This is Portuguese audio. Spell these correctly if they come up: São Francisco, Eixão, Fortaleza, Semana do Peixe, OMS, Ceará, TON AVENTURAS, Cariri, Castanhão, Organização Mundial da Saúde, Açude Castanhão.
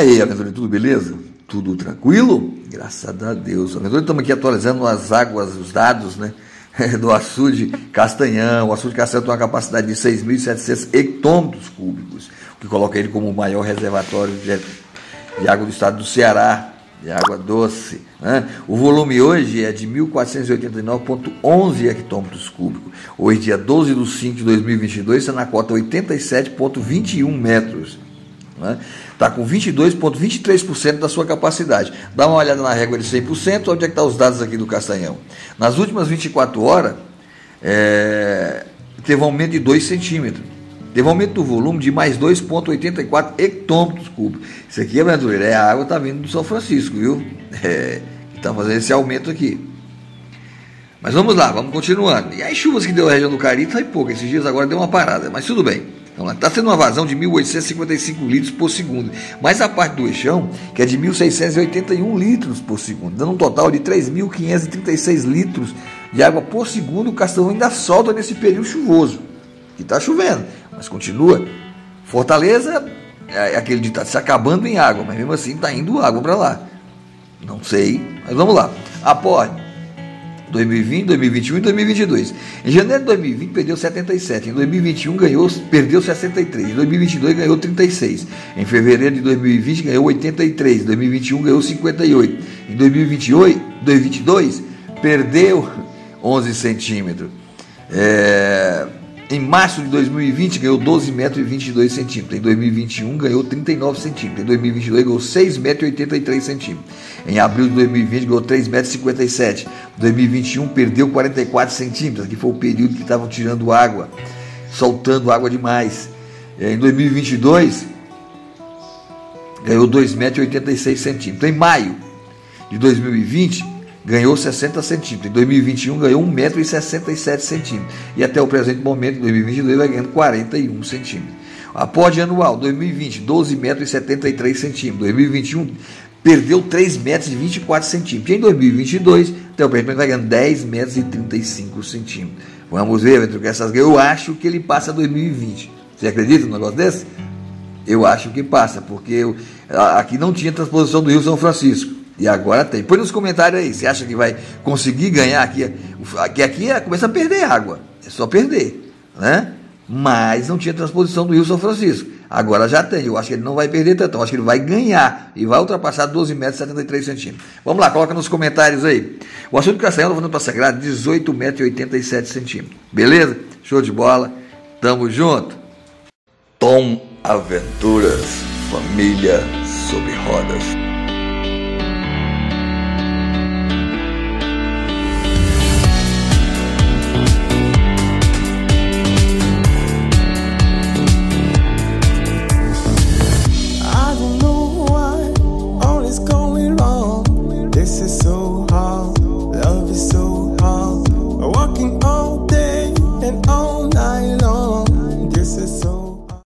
aí, Aventura, tudo beleza? Tudo tranquilo? Graças a Deus. Aventura, estamos aqui atualizando as águas, os dados, né, do Açude Castanhão. O Açude Castanhão tem uma capacidade de 6.700 hectômetros cúbicos, o que coloca ele como o maior reservatório de água do estado do Ceará, de água doce, né? O volume hoje é de 1.489,11 hectômetros cúbicos. Hoje, dia 12/05/2022, está na cota 87,21 metros. Está com 22,23% da sua capacidade. Dá uma olhada na régua de 100%, onde é que estão os dados aqui do Castanhão. Nas últimas 24 horas, teve um aumento de 2 centímetros. Teve um aumento do volume de mais 2,84 hectômetros cúbicos. Isso aqui, aventureiro, é a água que está vindo do São Francisco, viu? Está fazendo esse aumento aqui. Mas vamos lá, vamos continuando. E as chuvas que deu na região do Cariri foi pouca. Esses dias agora deu uma parada, mas tudo bem. Então, está sendo uma vazão de 1.855 litros por segundo, mais a parte do Eixão, que é de 1.681 litros por segundo, dando um total de 3.536 litros de água por segundo. O Castanhão ainda solta nesse período chuvoso, que está chovendo, mas continua. Fortaleza, é aquele de estar se acabando em água, mas mesmo assim está indo água para lá. Não sei, mas vamos lá. Aporte. 2020, 2021 e 2022. Em janeiro de 2020 perdeu 77, em 2021 perdeu 63, em 2022 ganhou 36, em fevereiro de 2020 ganhou 83, em 2021 ganhou 58, em 2022 perdeu 11 centímetros. Em março de 2020 ganhou 12 metros e 22 centímetros, em 2021 ganhou 39 centímetros, em 2022 ganhou 6 metros e 83 centímetros, em abril de 2020 ganhou 3 metros e 57, em 2021 perdeu 44 centímetros, que foi o período que estavam tirando água, soltando água demais. Em 2022 ganhou 2 metros e 86 centímetros, em maio de 2020 ganhou 60 centímetros, em 2021 ganhou 1 metro e 67 centímetros, e até o presente momento, em 2022, vai ganhando 41 centímetros. Aporte anual, 2020, 12 metros e 73 centímetros, 2021 perdeu 3 metros e 24 centímetros, e em 2022, até o presente momento, vai ganhando 10 metros e 35 centímetros. Vamos ver, Aventura, que essas eu acho que ele passa 2020. Você acredita num negócio desse? Eu acho que passa, porque aqui não tinha transposição do Rio São Francisco. E agora tem. Põe nos comentários aí, você acha que vai conseguir ganhar aqui? Que aqui começa a perder água, é só perder, né? Mas não tinha transposição do Rio São Francisco. Agora já tem, eu acho que ele não vai perder tanto, eu acho que ele vai ganhar e vai ultrapassar 12 metros e 73 centímetros. Vamos lá, coloca nos comentários aí. O Açude Castanhão está falando para Sagrado, 18 metros e 87 centímetros. Beleza? Show de bola, tamo junto. TON Aventuras, família sobre rodas.